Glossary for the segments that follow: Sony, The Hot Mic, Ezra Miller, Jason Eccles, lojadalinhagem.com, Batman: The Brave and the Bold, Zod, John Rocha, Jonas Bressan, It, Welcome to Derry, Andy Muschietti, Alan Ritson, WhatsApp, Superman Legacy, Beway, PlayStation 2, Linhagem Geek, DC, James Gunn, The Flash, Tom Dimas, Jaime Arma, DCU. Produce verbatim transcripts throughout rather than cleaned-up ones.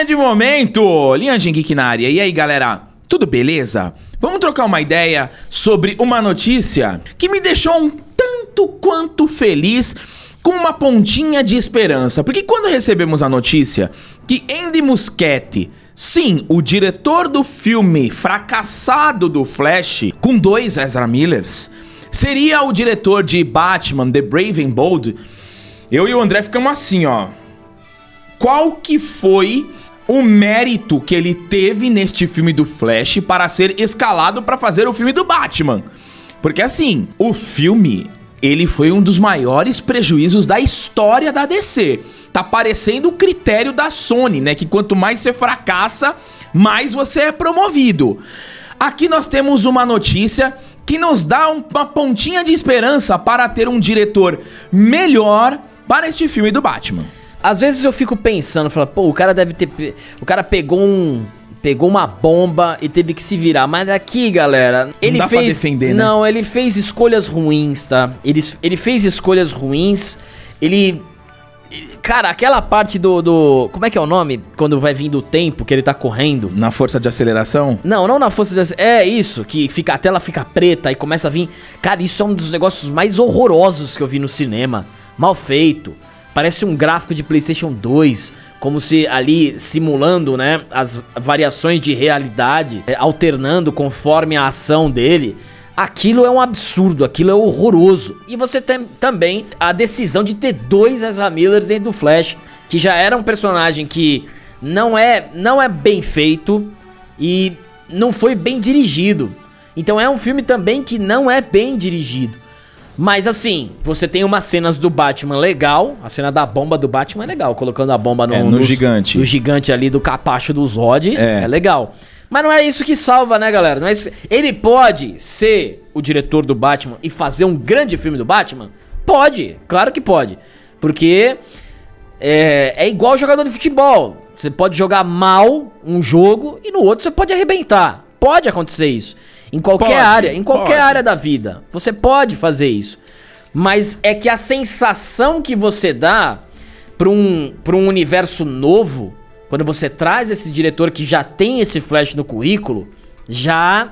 Grande momento! Linhagem Geek na área. E aí, galera? Tudo beleza? Vamos trocar uma ideia sobre uma notícia que me deixou um tanto quanto feliz, com uma pontinha de esperança. Porque quando recebemos a notícia que Andy Muschietti, sim, o diretor do filme fracassado do Flash, com dois Ezra Millers, seria o diretor de Batman: The Brave and Bold, eu e o André ficamos assim, ó. Qual que foi o mérito que ele teve neste filme do Flash para ser escalado para fazer o filme do Batman? Porque assim, o filme, ele foi um dos maiores prejuízos da história da D C. Tá parecendo o critério da Sony, né? Que quanto mais você fracassa, mais você é promovido. Aqui nós temos uma notícia que nos dá uma pontinha de esperança para ter um diretor melhor para este filme do Batman. Às vezes eu fico pensando, falo, pô, o cara deve ter... Pe... O cara pegou um... Pegou uma bomba e teve que se virar. Mas aqui, galera, ele não dá fez... pra defender, né? Não, ele fez escolhas ruins, tá? Ele, ele fez escolhas ruins. Ele... Cara, aquela parte do, do... Como é que é o nome? Quando vai vindo o tempo, que ele tá correndo. Na força de aceleração? Não, não na força de aceleração. É isso, que fica, a tela fica preta e começa a vir... Cara, isso é um dos negócios mais horrorosos que eu vi no cinema. Mal feito. Parece um gráfico de PlayStation dois, como se ali simulando, né, as variações de realidade, alternando conforme a ação dele. Aquilo é um absurdo, aquilo é horroroso. E você tem também a decisão de ter dois Ezra Millers dentro do Flash, que já era um personagem que não é, não é bem feito e não foi bem dirigido. Então é um filme também que não é bem dirigido. Mas assim, você tem umas cenas do Batman legal, a cena da bomba do Batman é legal, colocando a bomba no, é, no dos, gigante. No gigante ali do capacho do Zod, é. é legal. Mas não é isso que salva, né, galera? Não é isso. Ele pode ser o diretor do Batman e fazer um grande filme do Batman? Pode, claro que pode. Porque é, é igual jogador de futebol, você pode jogar mal um jogo e no outro você pode arrebentar. Pode acontecer isso. Em qualquer pode, área, em qualquer pode. área da vida. Você pode fazer isso. Mas é que a sensação que você dá para um, para um universo novo, quando você traz esse diretor que já tem esse Flash no currículo, já,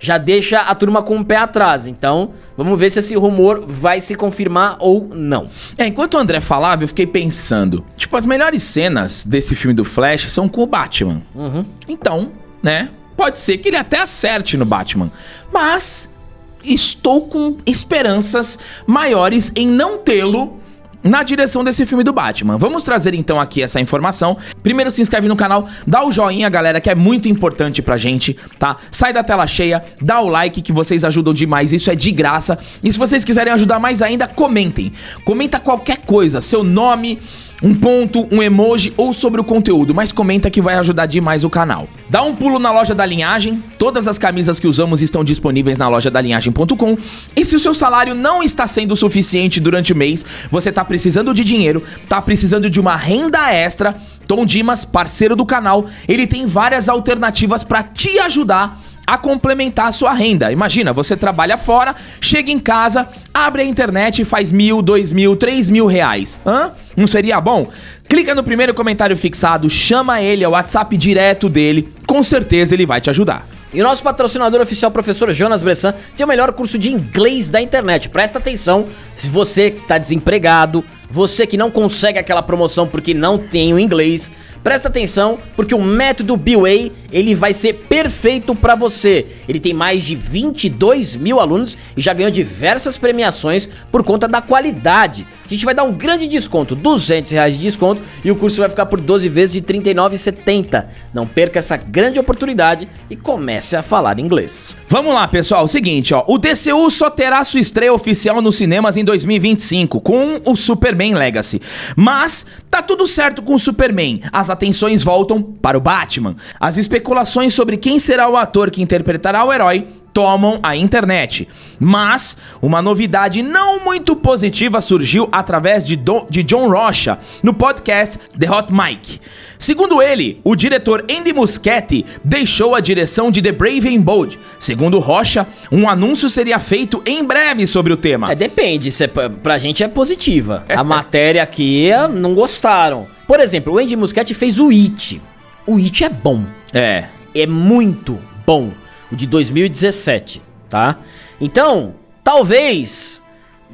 já deixa a turma com o pé atrás. Então, vamos ver se esse rumor vai se confirmar ou não. É, enquanto o André falava, eu fiquei pensando. Tipo, as melhores cenas desse filme do Flash são com o Batman. Uhum. Então, né... Pode ser que ele até acerte no Batman, mas estou com esperanças maiores em não tê-lo na direção desse filme do Batman. Vamos trazer então aqui essa informação. Primeiro se inscreve no canal, dá o joinha, galera, que é muito importante pra gente, tá? Sai da tela cheia, dá o like que vocês ajudam demais, isso é de graça. E se vocês quiserem ajudar mais ainda, comentem. Comenta qualquer coisa, seu nome, um ponto, um emoji ou sobre o conteúdo, mas comenta que vai ajudar demais o canal. Dá um pulo na Loja da Linhagem, todas as camisas que usamos estão disponíveis na loja da linhagem ponto com. E se o seu salário não está sendo suficiente durante o mês, você tá precisando de dinheiro, tá precisando de uma renda extra, Tom Dimas, parceiro do canal, ele tem várias alternativas para te ajudar a complementar a sua renda. Imagina, você trabalha fora, chega em casa, abre a internet e faz mil, dois mil, três mil reais. Hã? Não seria bom? Clica no primeiro comentário fixado, chama ele, é o WhatsApp direto dele, com certeza ele vai te ajudar. E o nosso patrocinador oficial, professor Jonas Bressan, tem o melhor curso de inglês da internet. Presta atenção, se você que está desempregado, você que não consegue aquela promoção porque não tem o inglês, presta atenção, porque o método Beway, ele vai ser perfeito para você. Ele tem mais de vinte e dois mil alunos e já ganhou diversas premiações por conta da qualidade. A gente vai dar um grande desconto, duzentos reais de desconto, e o curso vai ficar por doze vezes de trinta e nove reais e setenta centavos. Não perca essa grande oportunidade e comece a falar inglês. Vamos lá, pessoal, o seguinte, ó, o D C U só terá sua estreia oficial nos cinemas em dois mil e vinte e cinco, com o Superman Legacy. Mas tá tudo certo com o Superman, as atenções voltam para o Batman. As especulações sobre quem será o ator que interpretará o herói tomam a internet. Mas uma novidade não muito positiva surgiu através de, Do, de John Rocha no podcast The Hot Mic. Segundo ele, o diretor Andy Muschietti deixou a direção de The Brave and Bold. Segundo Rocha, um anúncio seria feito em breve sobre o tema. É, depende, se é, pra gente é positiva. A matéria aqui não gostaram. Por exemplo, o Andy Muschietti fez o It. O It é bom. É. É muito bom. O de dois mil e dezessete, tá? Então, talvez...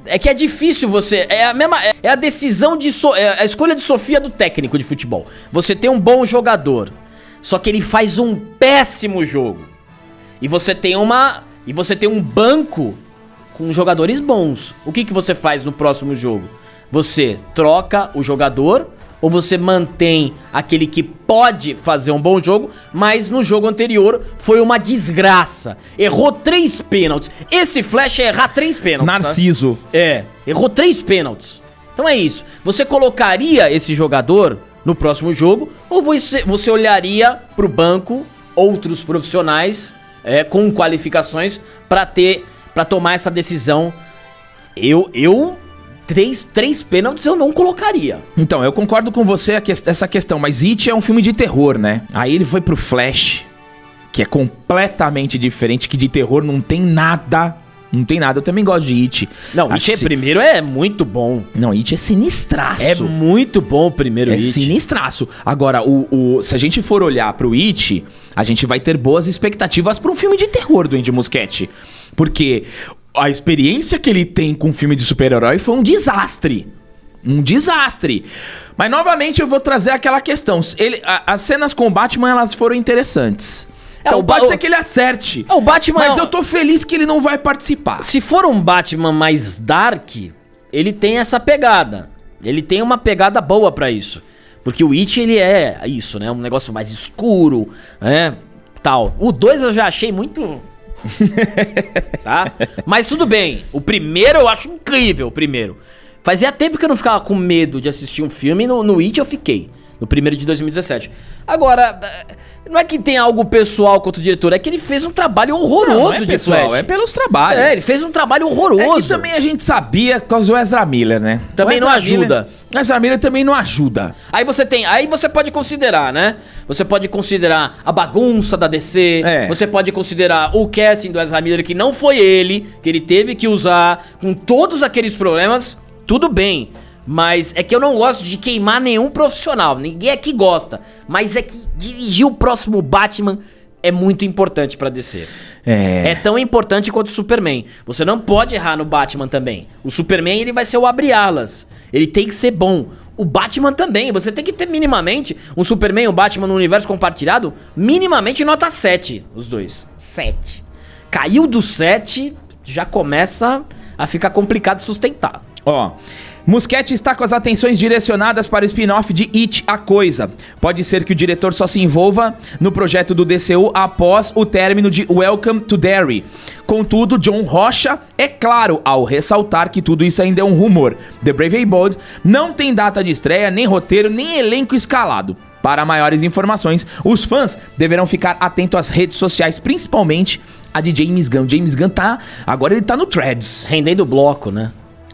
É que é difícil você... É a mesma... É a decisão de... So, é a escolha de Sofia do técnico de futebol. Você tem um bom jogador, só que ele faz um péssimo jogo. E você tem uma... E você tem um banco com jogadores bons. O que que você faz no próximo jogo? Você troca o jogador... Ou você mantém aquele que pode fazer um bom jogo, mas no jogo anterior foi uma desgraça. Errou três pênaltis. Esse Flash é errar três pênaltis. Narciso. Tá? É, errou três pênaltis. Então é isso. Você colocaria esse jogador no próximo jogo, ou você, você olharia pro banco outros profissionais é, com qualificações pra ter, pra tomar essa decisão? Eu... eu... Três, três pênaltis eu não colocaria. Então, eu concordo com você que, essa questão, mas It é um filme de terror, né? Aí ele foi pro Flash, que é completamente diferente, que de terror não tem nada. Não tem nada, eu também gosto de It. Não, Acho It é, se... primeiro é muito bom. Não, It é sinistraço. É muito bom o primeiro é It. É sinistraço. Agora, o, o, se a gente for olhar pro It, a gente vai ter boas expectativas pra um filme de terror do Andy Muschietti. Porque... A experiência que ele tem com o filme de super-herói foi um desastre. Um desastre. Mas, novamente, eu vou trazer aquela questão. Ele, a, as cenas com o Batman, elas foram interessantes. É, então, o pode ser que ele acerte. É, o Batman... Mas eu tô feliz que ele não vai participar. Se for um Batman mais dark, ele tem essa pegada. Ele tem uma pegada boa pra isso. Porque o It, ele é isso, né? Um negócio mais escuro, né? Tal. O dois eu já achei muito... Tá? Mas tudo bem. O primeiro eu acho incrível. O primeiro. Fazia tempo que eu não ficava com medo de assistir um filme. No, no It eu fiquei. No primeiro de dois mil e dezessete. Agora, não é que tem algo pessoal contra o diretor. É que ele fez um trabalho horroroso. Não, não é pessoal, de é pelos trabalhos. É, ele fez um trabalho horroroso. É que também a gente sabia por causa do Ezra Miller, né? Também não ajuda. O Ezra Miller também não ajuda. Aí você tem, aí você pode considerar, né? Você pode considerar a bagunça da D C. É. Você pode considerar o casting do Ezra Miller, que não foi ele, que ele teve que usar, com todos aqueles problemas. Tudo bem. Mas é que eu não gosto de queimar nenhum profissional. Ninguém aqui gosta. Mas é que dirigir o próximo Batman é muito importante pra D C. É... é tão importante quanto o Superman. Você não pode errar no Batman também. O Superman, ele vai ser o abre-alas. Ele tem que ser bom. O Batman também. Você tem que ter minimamente um Superman e um Batman no universo compartilhado. Minimamente nota sete. Os dois. sete. Caiu do sete, já começa a ficar complicado sustentar. Ó... Muschietti está com as atenções direcionadas para o spin-off de It, a Coisa. Pode ser que o diretor só se envolva no projeto do D C U após o término de Welcome to Derry. Contudo, John Rocha, é claro, ao ressaltar que tudo isso ainda é um rumor. The Brave and Bold não tem data de estreia, nem roteiro, nem elenco escalado. Para maiores informações, os fãs deverão ficar atentos às redes sociais, principalmente a de James Gunn. James Gunn tá... Agora ele tá no Threads. Rendendo bloco, né?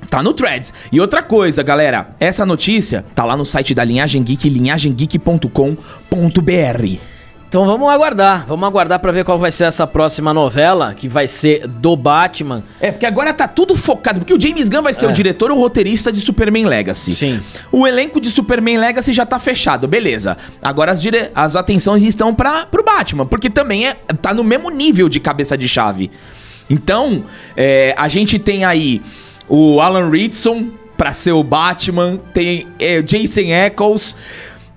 Tá no Threads. E outra coisa, galera, essa notícia tá lá no site da Linhagem Geek, linhagem geek ponto com ponto b r. Então vamos aguardar, vamos aguardar pra ver qual vai ser essa próxima novela, que vai ser do Batman. É, porque agora tá tudo focado, porque o James Gunn vai ser é. o diretor ou roteirista de Superman Legacy. Sim. O elenco de Superman Legacy já tá fechado, beleza. Agora as, dire... as atenções estão pra... pro Batman, porque também é... tá no mesmo nível de cabeça de chave. Então, é... a gente tem aí... O Alan Ritson pra ser o Batman, tem é, Jason Eccles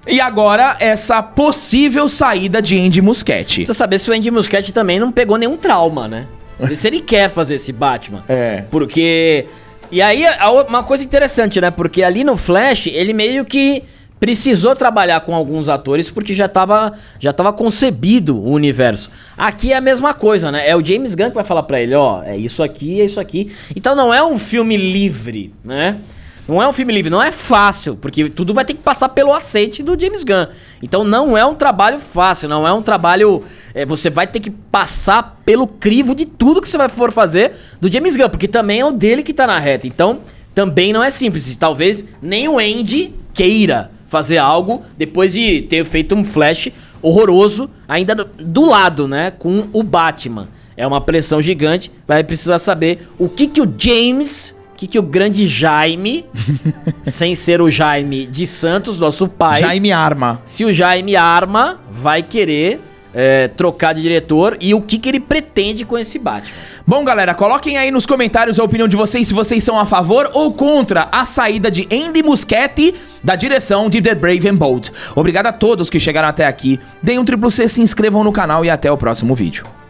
e agora essa possível saída de Andy Muschietti. Precisa saber se o Andy Muschietti também não pegou nenhum trauma, né? Se ele quer fazer esse Batman. É. Porque... E aí, uma coisa interessante, né? Porque ali no Flash, ele meio que precisou trabalhar com alguns atores porque já tava, já tava concebido o universo. Aqui é a mesma coisa, né? É o James Gunn que vai falar pra ele, ó, é isso aqui, é isso aqui. Então não é um filme livre, né? Não é um filme livre, não é fácil, porque tudo vai ter que passar pelo aceite do James Gunn. Então não é um trabalho fácil, não é um trabalho... É, você vai ter que passar pelo crivo de tudo que você for fazer do James Gunn, porque também é o dele que tá na reta. Então também não é simples, talvez nem o Andy queira fazer algo depois de ter feito um Flash horroroso, ainda do, do lado, né, com o Batman. É uma pressão gigante, vai precisar saber o que que o James, que, que o grande Jaime, sem ser o Jaime de Santos, nosso pai... Jaime Arma. Se o Jaime Arma vai querer é, trocar de diretor e o que, que ele pretende com esse Batman. Bom, galera, coloquem aí nos comentários a opinião de vocês, se vocês são a favor ou contra a saída de Andy Muschietti da direção de The Brave and Bold. Obrigado a todos que chegaram até aqui. Deem um triplo C, se inscrevam no canal e até o próximo vídeo.